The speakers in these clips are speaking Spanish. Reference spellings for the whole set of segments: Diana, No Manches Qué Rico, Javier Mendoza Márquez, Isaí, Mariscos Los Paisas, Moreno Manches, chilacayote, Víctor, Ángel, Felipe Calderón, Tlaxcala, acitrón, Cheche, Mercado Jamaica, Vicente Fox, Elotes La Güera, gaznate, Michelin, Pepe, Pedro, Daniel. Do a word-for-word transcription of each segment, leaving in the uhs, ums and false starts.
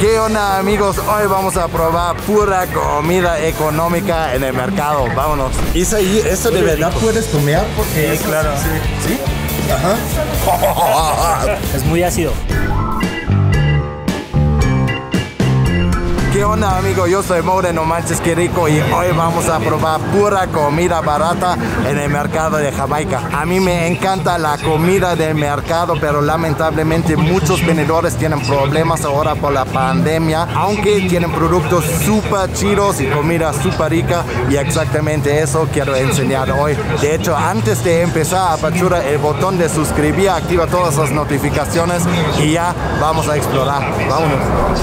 ¿Qué onda, amigos? Hoy vamos a probar pura comida económica en el mercado. Vámonos. Isaí, ¿esto de verdad puedes comer? Porque sí, claro. Sí. ¿Sí? Ajá. Es muy ácido. ¿Qué onda, amigo? Yo soy Moreno Manches Qué Rico y hoy vamos a probar pura comida barata en el mercado de Jamaica. A mí me encanta la comida del mercado, pero lamentablemente muchos vendedores tienen problemas ahora por la pandemia, aunque tienen productos súper chidos y comida súper rica, y exactamente eso quiero enseñar hoy. De hecho, antes de empezar, apachura el botón de suscribir, activa todas las notificaciones y ya vamos a explorar. Vámonos.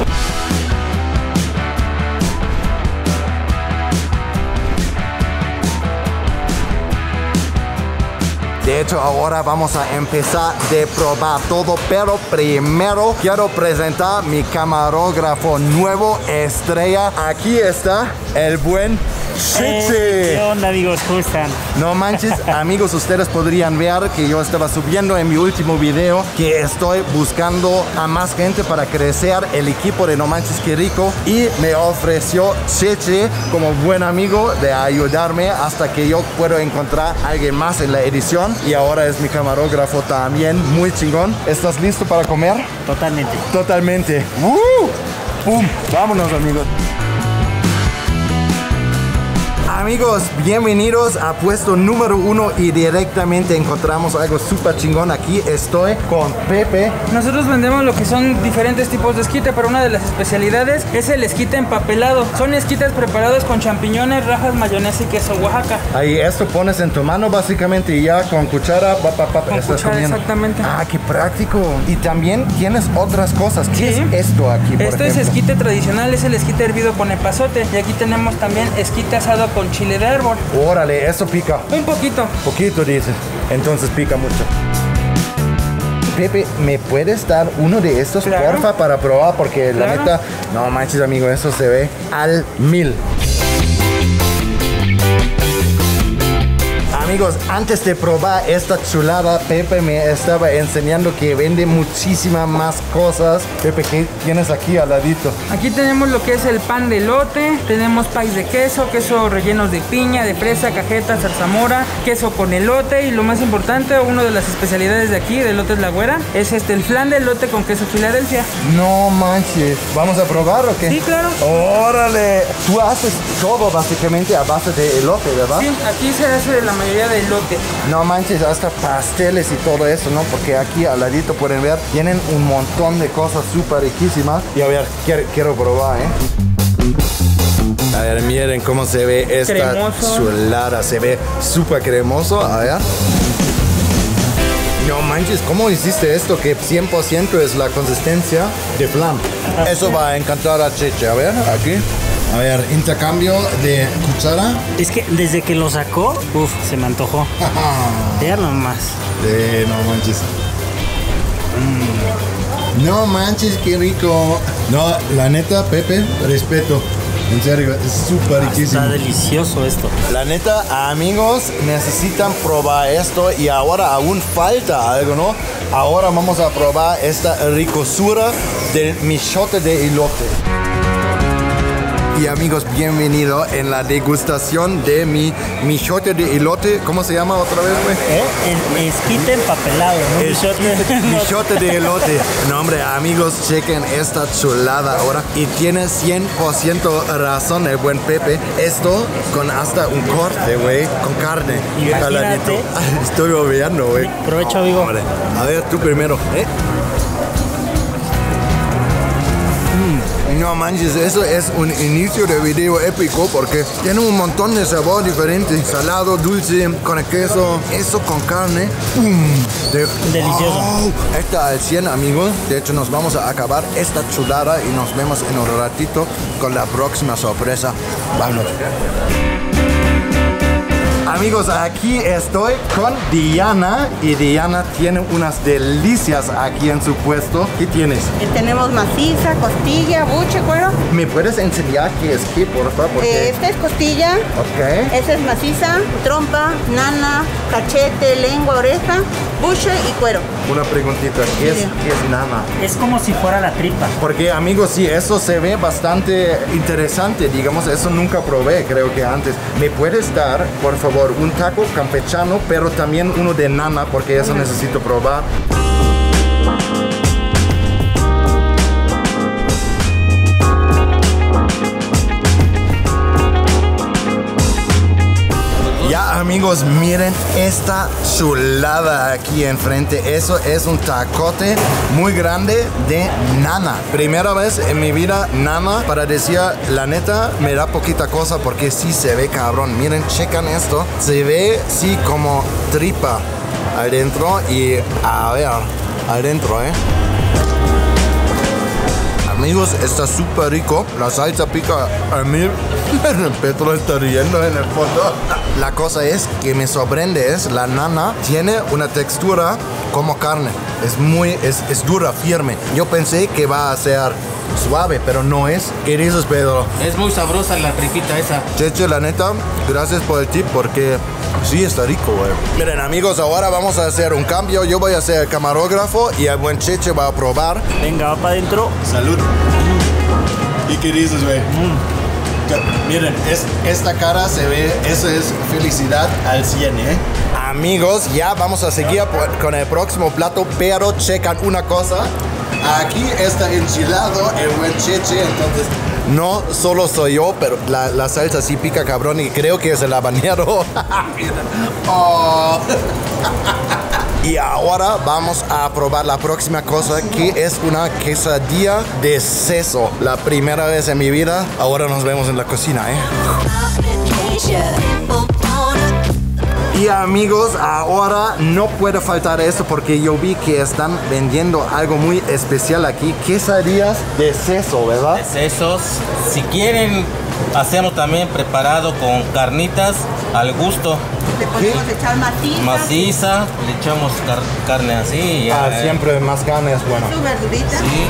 De hecho, ahora vamos a empezar de probar todo, pero primero quiero presentar mi camarógrafo nuevo estrella. Aquí está el buen Cheche. Eh, ¿Qué onda, amigos? ¿Cómo están? No manches, amigos, ustedes podrían ver que yo estaba subiendo en mi último video que estoy buscando a más gente para crecer el equipo de No Manches Qué Rico, y me ofreció Cheche como buen amigo de ayudarme hasta que yo puedo encontrar a alguien más en la edición, y ahora es mi camarógrafo también, muy chingón. ¿Estás listo para comer? Totalmente. Totalmente. ¡Uh! ¡Pum! Vámonos, amigos. Amigos, bienvenidos a puesto número uno, y directamente encontramos algo súper chingón. Aquí estoy con Pepe. Nosotros vendemos lo que son diferentes tipos de esquite, pero una de las especialidades es el esquite empapelado. Son esquites preparados con champiñones, rajas, mayonesa y queso Oaxaca. Ahí esto pones en tu mano básicamente y ya con cuchara, pa, pa, pa, con estás cuchara, comiendo. Exactamente. Ah, qué práctico. Y también tienes otras cosas. ¿Qué sí. es esto aquí, por Esto ejemplo? Es esquite tradicional, es el esquite hervido con epazote. Y aquí tenemos también esquite asado con chile de árbol. Órale, eso pica. Un poquito. Poquito, dice. Entonces pica mucho. Pepe, ¿me puedes dar uno de estos, claro, porfa, para probar? Porque claro, la neta, no manches, amigo, eso se ve al mil. Amigos, antes de probar esta chulada, Pepe me estaba enseñando que vende muchísimas más cosas. Pepe, ¿qué tienes aquí al ladito? Aquí tenemos lo que es el pan de elote, tenemos pies de queso, queso rellenos de piña, de fresa, cajeta, zarzamora, queso con elote, y lo más importante, una de las especialidades de aquí, de Elotes La Güera, es este, el flan de elote con queso Filadelfia. No manches, ¿vamos a probar o qué? Sí, claro. ¡Órale! Tú haces todo básicamente a base de elote, ¿verdad? Sí, aquí se hace la mayoría de elote. No manches, hasta pasteles y todo eso, ¿no? Porque aquí al ladito pueden ver, tienen un montón de cosas súper riquísimas. Y a ver, quiero, quiero probar, ¿eh? A ver, miren cómo se ve esta cremoso. Chulada. Se ve súper cremoso. A ver. No manches, ¿cómo hiciste esto? Que cien por ciento es la consistencia de flan. Eso va a encantar a Cheche. A ver, aquí. A ver, intercambio de cuchara. Es que desde que lo sacó, uff, se me antojó. Ya nomás. Sí, no manches. Mm. No manches, qué rico. No, la neta, Pepe, respeto. En serio, es súper ah, riquísimo. Está delicioso esto. La neta, amigos, necesitan probar esto, y ahora aún falta algo, ¿no? Ahora vamos a probar esta ricosura del michote de elote. Y amigos, bienvenido en la degustación de mi michote de elote. ¿Cómo se llama otra vez, güey? ¿Eh? El esquite empapelado, ¿no? El michote. Michote de elote. No, hombre, amigos, chequen esta chulada ahora. Y tiene cien por ciento razón el buen Pepe. Esto con hasta un corte, güey, con carne. Imagínate. Estoy obviando, güey. Provecho, amigo. Hombre. A ver, tú primero, ¿eh? No manches, eso es un inicio de video épico porque tiene un montón de sabor diferente. Salado, dulce, con el queso, eso con carne. De delicioso. Oh, está al cien, amigos. De hecho, nos vamos a acabar esta chulada y nos vemos en un ratito con la próxima sorpresa. Vámonos. Amigos, aquí estoy con Diana, y Diana tiene unas delicias aquí en su puesto. ¿Qué tienes? Tenemos maciza, costilla, buche, cuero. ¿Me puedes enseñar qué es qué, por favor? Eh, esta es costilla. Ok. Esta es maciza, trompa, nana, cachete, lengua, oreja. buche y cuero. Una preguntita, ¿qué es, sí. ¿qué es nana? Es como si fuera la tripa. Porque amigos, sí, eso se ve bastante interesante, digamos, eso nunca probé, creo que antes. ¿Me puedes dar, por favor, un taco campechano, pero también uno de nana, porque eso necesito probar? Amigos, miren esta chulada aquí enfrente. Eso es un tacote muy grande de nana. Primera vez en mi vida nana. Para decir la neta, me da poquita cosa porque sí se ve cabrón. Miren, checan esto. Se ve sí como tripa adentro y a ver, adentro, eh. Amigos, está súper rico. La salsa pica a mí. Pedro está riendo en el fondo. La cosa es que me sorprende es la nana tiene una textura como carne. Es muy, es, es dura, firme. Yo pensé que va a ser suave, pero no es. ¿Qué dices, Pedro? Es muy sabrosa la tripita esa. Cheche, la neta, gracias por el tip porque sí está rico, güey. Miren, amigos, ahora vamos a hacer un cambio. Yo voy a ser camarógrafo y el buen Cheche va a probar. Venga, va para adentro. Salud. ¿Y qué dices, güey? Mm. Miren, es, esta cara se ve, eso es felicidad al cien, ¿eh? Amigos, ya vamos a seguir con el próximo plato, pero checan una cosa. Aquí está enchilado el buen Cheche, entonces... No solo soy yo, pero la, la salsa sí pica cabrón y creo que es el habanero. Oh. Y ahora vamos a probar la próxima cosa, que es una quesadilla de seso. La primera vez en mi vida. Ahora nos vemos en la cocina, ¿eh? Y amigos, ahora no puede faltar esto porque yo vi que están vendiendo algo muy especial aquí. Quesadillas de seso, ¿verdad? De sesos. Si quieren, hacemos también preparado con carnitas al gusto. Le podemos ¿Qué? echar maciza. Maciza, le echamos car carne así. Y ah, eh, siempre más carne es bueno. Su verdurita. Sí.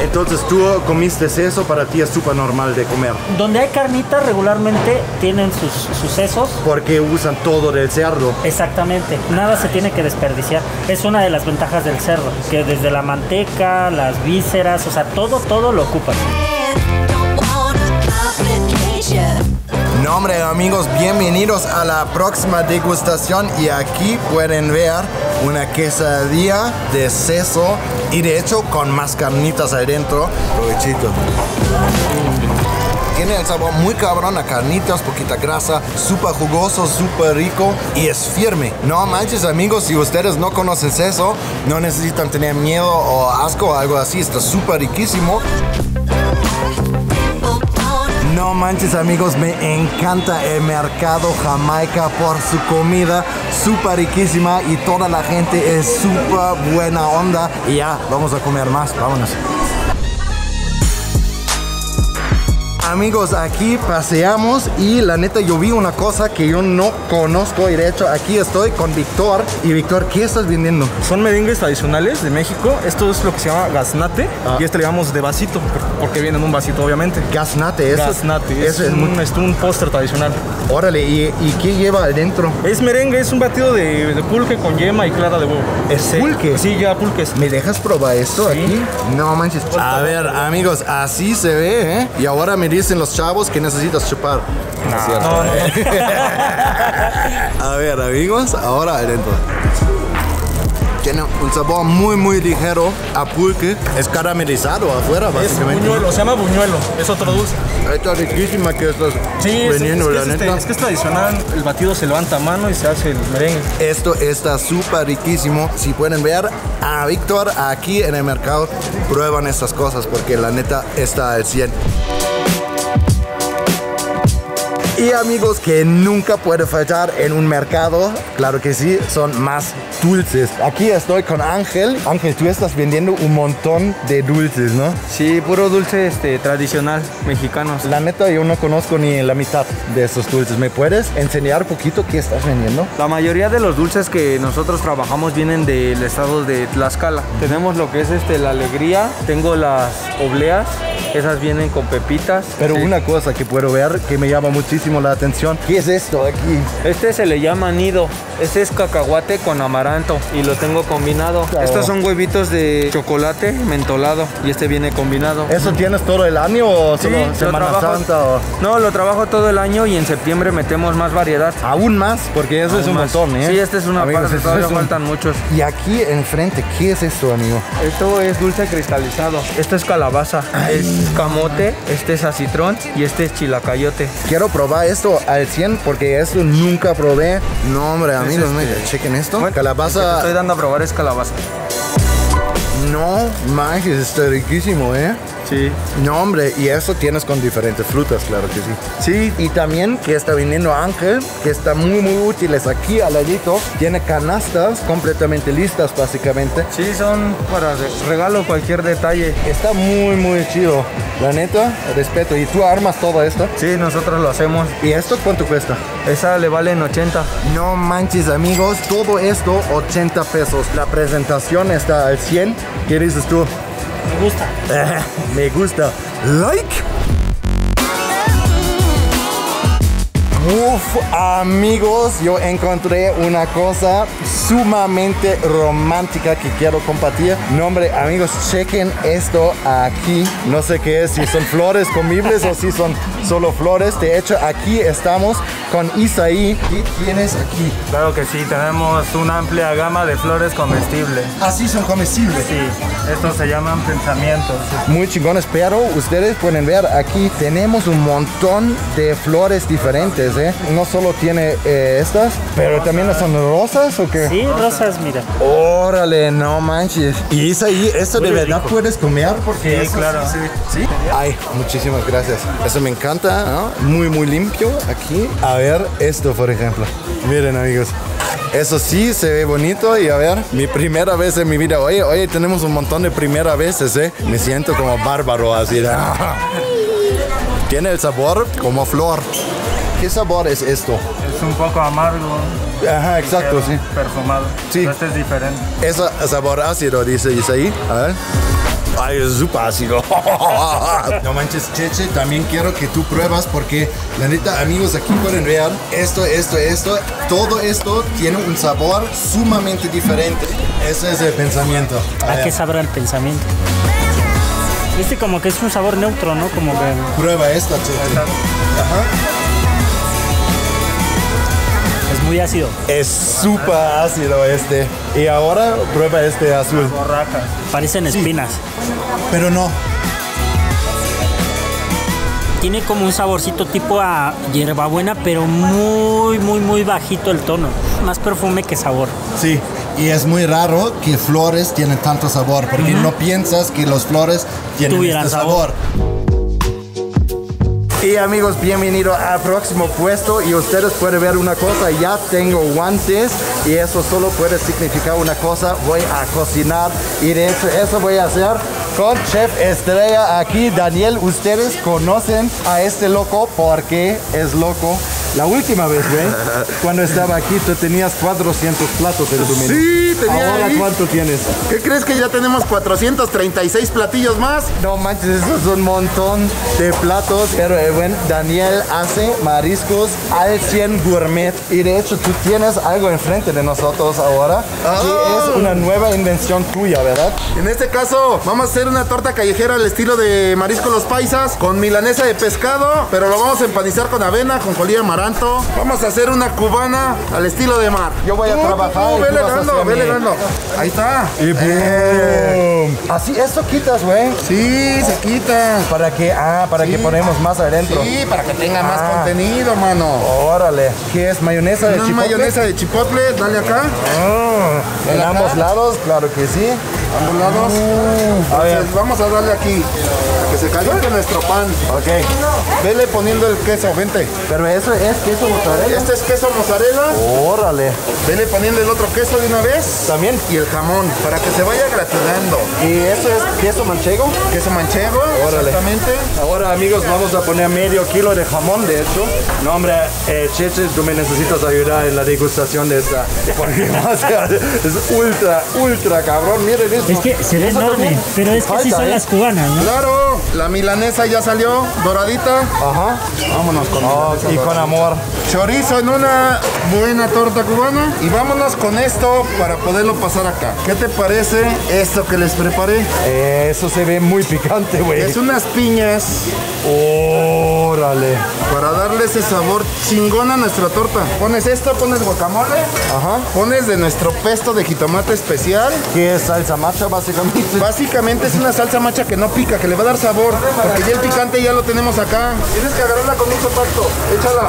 Entonces tú comiste seso, para ti es súper normal de comer. Donde hay carnitas regularmente tienen sus, sus sesos. Porque usan todo del cerdo. Exactamente, nada se tiene que desperdiciar. Es una de las ventajas del cerdo, que desde la manteca, las vísceras, o sea, todo, todo lo ocupan. No, hombre, amigos, bienvenidos a la próxima degustación y aquí pueden ver una quesadilla de seso y de hecho con más carnitas adentro. Provechito. Tiene el sabor muy cabrón a carnitas, poquita grasa, súper jugoso, súper rico y es firme. No manches, amigos, si ustedes no conocen seso, no necesitan tener miedo o asco o algo así, está súper riquísimo. No manches, amigos, me encanta el Mercado Jamaica por su comida súper riquísima y toda la gente es súper buena onda. Y ya, vamos a comer más, vámonos. Amigos, aquí paseamos y la neta yo vi una cosa que yo no conozco y de hecho aquí estoy con Víctor. Y Víctor, ¿qué estás vendiendo? Son merengues tradicionales de México. Esto es lo que se llama gaznate ah. y este le llamamos de vasito porque viene en un vasito obviamente. Gaznate, eso gaznate. Es, es, es, un, muy... es un postre tradicional. Órale, ¿y, y qué lleva adentro? Es merengue, es un batido de, de pulque con yema y clara de huevo. ¿Es pulque? Sí, lleva pulques. ¿Me dejas probar esto sí. aquí? No manches. A ver, amigos, así se ve, ¿eh? Y ahora me dicen los chavos que necesitas chupar. No, es cierto, no, no. ¿eh? A ver, amigos, ahora adentro. Tiene un sabor muy, muy ligero a pulque. Es caramelizado afuera, básicamente. Es buñuelo, se llama buñuelo. Es otro dulce. Está riquísima que estás sí, vendiendo, es, es, la es, neta. Es que es tradicional. El batido se levanta a mano y se hace el merengue. Esto está súper riquísimo. Si pueden ver a Víctor aquí en el mercado, prueban estas cosas porque la neta está al cien. Y amigos, que nunca puede faltar en un mercado, claro que sí, son más dulces. Aquí estoy con Ángel. Ángel, tú estás vendiendo un montón de dulces, ¿no? Sí, puro dulce este, tradicional, mexicanos. La neta, yo no conozco ni la mitad de esos dulces. ¿Me puedes enseñar un poquito qué estás vendiendo? La mayoría de los dulces que nosotros trabajamos vienen del estado de Tlaxcala. Tenemos lo que es este, la alegría, tengo las obleas, Esas vienen con pepitas. Pero sí, una cosa que puedo ver que me llama muchísimo la atención. ¿Qué es esto aquí? Este se le llama nido. Este es cacahuate con amaranto y lo tengo combinado. Claro. Estos son huevitos de chocolate mentolado y este viene combinado. ¿Eso tienes todo el año o solo sí, Semana trabajo, Santa? O... No, lo trabajo todo el año y en septiembre metemos más variedad. ¿Aún más? Porque eso aún es un más. montón, ¿eh? Sí, este es una Amigos, parte, todavía un... faltan muchos. Y aquí enfrente, ¿qué es esto, amigo? Esto es dulce cristalizado. Esto es calabaza. Ay. Es camote, este es acitrón y este es chilacayote. Quiero probar esto al cien porque esto nunca probé. No, hombre, amigos, es este... chequen esto. Bueno, calabaza. Lo que te estoy dando a probar es calabaza. No manches, está riquísimo, ¿eh? Sí. No, hombre, y eso tienes con diferentes frutas, claro que sí. Sí, y también que está viniendo Ángel, que está muy, muy útiles aquí al ladito. Tiene canastas completamente listas, básicamente. Sí, son para regalo, cualquier detalle. Está muy, muy chido. La neta, respeto. ¿Y tú armas todo esto? Sí, nosotros lo hacemos. ¿Y esto cuánto cuesta? Esa le vale en ochenta. No manches, amigos, todo esto ochenta pesos. La presentación está al cien. ¿Qué dices tú? Me gusta. Eh, me gusta. Like. Uf, amigos, yo encontré una cosa sumamente romántica que quiero compartir. No, hombre, amigos, chequen esto aquí. No sé qué es, si son flores comibles o si son solo flores. De hecho, aquí estamos con Isaí. ¿Qué tienes aquí? Claro que sí, tenemos una amplia gama de flores comestibles. ¿Así son comestibles? Sí, estos se llaman pensamientos. Muy chingones, pero ustedes pueden ver aquí tenemos un montón de flores diferentes. ¿Eh? No solo tiene eh, estas, pero rosas. También son rosas o qué? Sí, rosas, mira. Órale, no manches. Y es ahí, ¿esto de verdad rico. puedes comer? Porque sí, claro. Sí, sí. ¿Sí? Ay, muchísimas gracias. Eso me encanta, ¿no? Muy, muy limpio aquí. A ver, esto, por ejemplo. Miren, amigos. Eso sí, se ve bonito y a ver, mi primera vez en mi vida. Oye, oye, tenemos un montón de primera veces, ¿eh? Me siento como bárbaro así. Tiene el sabor como flor. ¿Qué sabor es esto? Es un poco amargo. Ajá, exacto, sí. Perfumado. Sí. Pero este es diferente. Es sabor ácido, dice Isaí. A ver. Ay, es súper ácido. No manches, Cheche, también quiero que tú pruebas porque, la neta, amigos, aquí pueden ver esto, esto, esto. Todo esto tiene un sabor sumamente diferente. Ese es el pensamiento. ¿A, ¿A qué sabrá el pensamiento? Este como que es un sabor neutro, ¿no? Como que... Prueba esta, Cheche. Ajá. Muy ácido. Es súper ácido este. Y ahora prueba este azul. Borracas. Parecen espinas. Sí, pero no. Tiene como un saborcito tipo a hierbabuena, pero muy, muy, muy bajito el tono. Más perfume que sabor. Sí. Y es muy raro que flores tienen tanto sabor, porque uh-huh. no piensas que los flores tienen este sabor. sabor. Y amigos, bienvenido al próximo puesto y ustedes pueden ver una cosa, ya tengo guantes y eso solo puede significar una cosa, voy a cocinar y de hecho eso voy a hacer con Chef Estrella aquí. Daniel, ustedes conocen a este loco porque es loco. La última vez, güey, cuando estaba aquí, tú tenías cuatrocientos platos en tu menú. Sí, tenía. ¿Ahora ahí. cuánto tienes? ¿Qué crees que ya tenemos cuatrocientos treinta y seis platillos más? No manches, eso es un montón de platos. Pero el buen Daniel hace mariscos al cien gourmet. Y de hecho, tú tienes algo enfrente de nosotros ahora, oh. que es una nueva invención tuya, ¿verdad? En este caso, vamos a hacer una torta callejera al estilo de Mariscos Los Paisas, con milanesa de pescado, pero lo vamos a empanizar con avena, con colilla amarillo. Vamos a hacer una cubana al estilo de mar. Yo voy a trabajar. Uh, vele dando, vele dando. Ahí está. Y eh. Así, esto quitas, güey. Sí, se quita. ¿Para qué? Ah, para sí. que ponemos más adentro. Sí, para que tenga ah. más contenido, mano. Órale. ¿Qué es? ¿Mayonesa de no, chipotle? Mayonesa de chipotle, dale acá. Oh. En ambos acá. lados, claro que sí. Ambos lados. Uh, a ver. Vamos a darle aquí. Para que se caliente nuestro pan. Ok. Vele poniendo el queso, gente. Pero eso es. es queso mozzarella. Este es queso mozzarella. Órale. Vele poniendo el otro queso de una vez. También. Y el jamón, para que se vaya gratinando. Y esto es queso manchego. Queso manchego. Órale. Exactamente. Ahora, amigos, vamos a poner medio kilo de jamón, de hecho. No, hombre, eh, Cheche, tú me necesitas ayudar en la degustación de esta. Porque es ultra, ultra cabrón. Miren esto. Es que se ve enorme, también. Pero es que falta, sí son eh. las cubanas, ¿no? Claro. La milanesa ya salió, doradita. Ajá. Vámonos con oh, y dorada. Con amor. Chorizo en una buena torta cubana. Y vámonos con esto para poderlo pasar acá. ¿Qué te parece esto que les preparé? Eh, eso se ve muy picante, güey. Es unas piñas. Órale. Oh, para darle ese sabor chingón a nuestra torta. Pones esto, pones guacamole. Ajá. Pones de nuestro pesto de jitomate especial. ¿Qué es salsa macha, básicamente? Básicamente es una salsa macha que no pica, que le va a dar sabor. Porque ya el picante ya lo tenemos acá. Tienes que agarrarla con mucho tacto. Échala.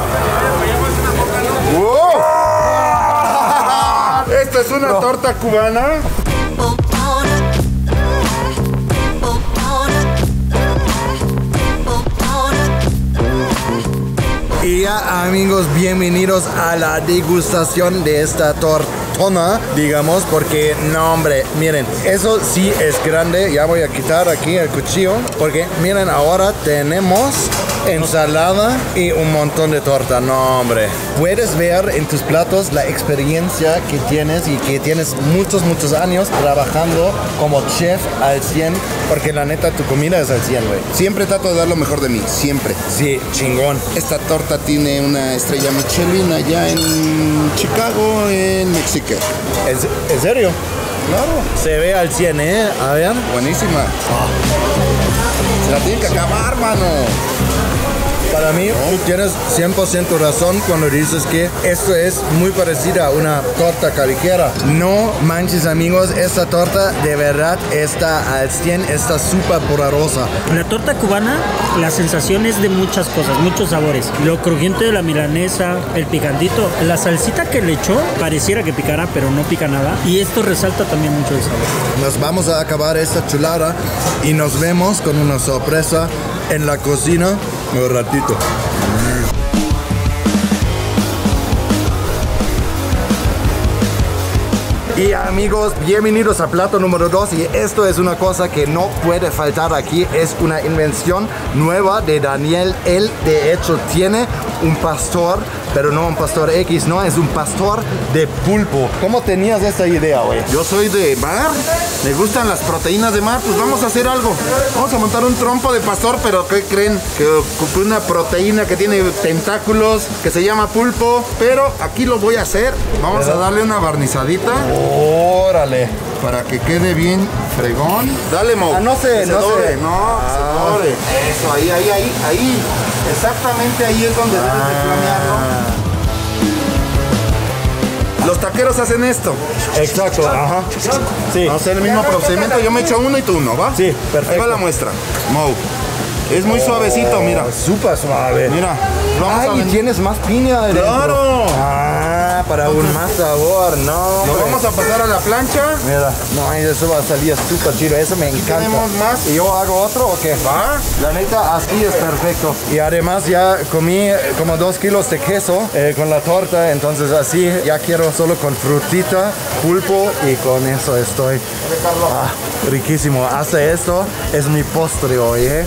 ¡Wow! Esta es una no. torta cubana. Y ya, amigos, bienvenidos a la degustación de esta tortona, digamos, porque, no, hombre, miren, eso sí es grande. Ya voy a quitar aquí el cuchillo, porque, miren, ahora tenemos ensalada y un montón de torta. No, hombre. Puedes ver en tus platos la experiencia que tienes y que tienes muchos, muchos años trabajando como chef al cien, porque la neta, tu comida es al cien, güey. Siempre trato de dar lo mejor de mí, siempre. Sí, chingón. Esta torta tiene una estrella Michelin allá en Chicago, en México. ¿En serio? Claro. Se ve al cien, ¿eh? A ver. Buenísima. Oh. Se la tiene que acabar, mano. Para mí, tú tienes cien por ciento razón cuando dices que esto es muy parecida a una torta callejera. No manches, amigos, esta torta de verdad está al cien, está súper poderosa. La torta cubana, la sensación es de muchas cosas, muchos sabores. Lo crujiente de la milanesa, el picantito, la salsita que le echó, pareciera que picara, pero no pica nada. Y esto resalta también mucho el sabor. Nos vamos a acabar esta chulada y nos vemos con una sorpresa en la cocina. Un ratito. Y amigos, bienvenidos a plato número dos, y esto es una cosa que no puede faltar aquí, es una invención nueva de Daniel. Él de hecho tiene un pastor, pero no un pastor X, no, es un pastor de pulpo. ¿Cómo tenías esta idea, güey? Yo soy de mar, me gustan las proteínas de mar, pues vamos a hacer algo. Vamos a montar un trompo de pastor, pero ¿qué creen? Que ocupé una proteína que tiene tentáculos, que se llama pulpo, pero aquí lo voy a hacer. Vamos a darle una barnizadita. Órale, para que quede bien fregón. Dale, Mo. Ah, no sé, no doble. sé. No, ah, se doble. Eso, ahí, ahí, ahí, ahí. Exactamente ahí es donde ah. debes de planearlo. Los taqueros hacen esto. Exacto. Ajá. Sí. Vamos a hacer el mismo procedimiento. Yo me echo uno y tú uno, ¿va? Sí, perfecto. Ahí va la muestra, Mo. Es muy oh, suavecito, mira. Súper suave. Mira. Vamos Ay, a y tienes más piña adentro. ¡Claro! Ah, para Entonces, un más sabor, no. Lo vamos a pasar a la plancha. Mira. No, eso va a salir súper chido. Eso me encanta. ¿Tenemos más? ¿Y yo hago otro o qué? ¿Va? La neta, así es perfecto. Y además ya comí como dos kilos de queso eh, con la torta. Entonces así ya quiero solo con frutita, pulpo, y con eso estoy. Ah, riquísimo. Hasta esto es mi postre hoy, ¿eh?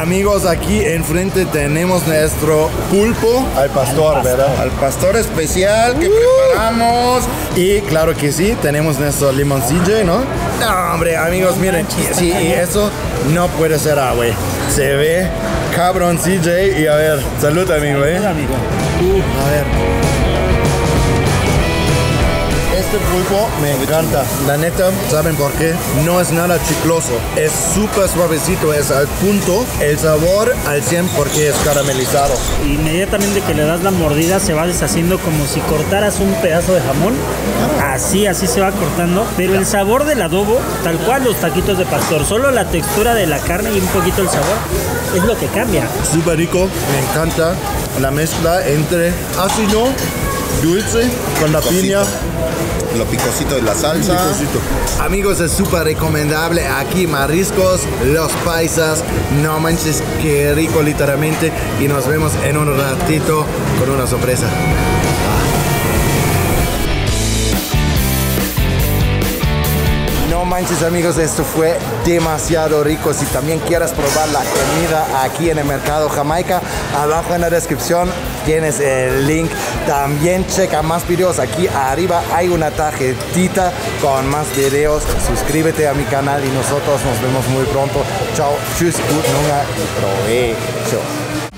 Amigos, aquí enfrente tenemos nuestro pulpo al pastor, al pastor. ¿verdad? Al pastor especial que uh. preparamos. Y claro que sí, tenemos nuestro limoncillo, ¿no? No, hombre, amigos, miren. Sí, y eso no puede ser agua. Ah, Se ve cabroncillo. Y a ver, salud, amigo, ¿eh? Salud, amigo. Uh. A ver. Este pulpo me encanta, la neta, ¿saben por qué? No es nada chicloso, es súper suavecito, es al punto, el sabor al cien porque es caramelizado. Inmediatamente que le das la mordida se va deshaciendo como si cortaras un pedazo de jamón, así, así se va cortando, pero el sabor del adobo, tal cual los taquitos de pastor, solo la textura de la carne y un poquito el sabor, es lo que cambia. Súper rico, me encanta la mezcla entre ácido dulce con la picocito. Piña. Lo picosito de la salsa. Picocito. Amigos, es súper recomendable aquí Mariscos Los Paisas. No manches, qué rico literalmente. Y nos vemos en un ratito con una sorpresa. No manches, amigos, esto fue demasiado rico. Si también quieres probar la comida aquí en el Mercado Jamaica, abajo en la descripción tienes el link. También checa más videos. Aquí arriba hay una tarjetita con más videos. Suscríbete a mi canal y nosotros nos vemos muy pronto. Chao, tschüss, gut Hunger y provecho.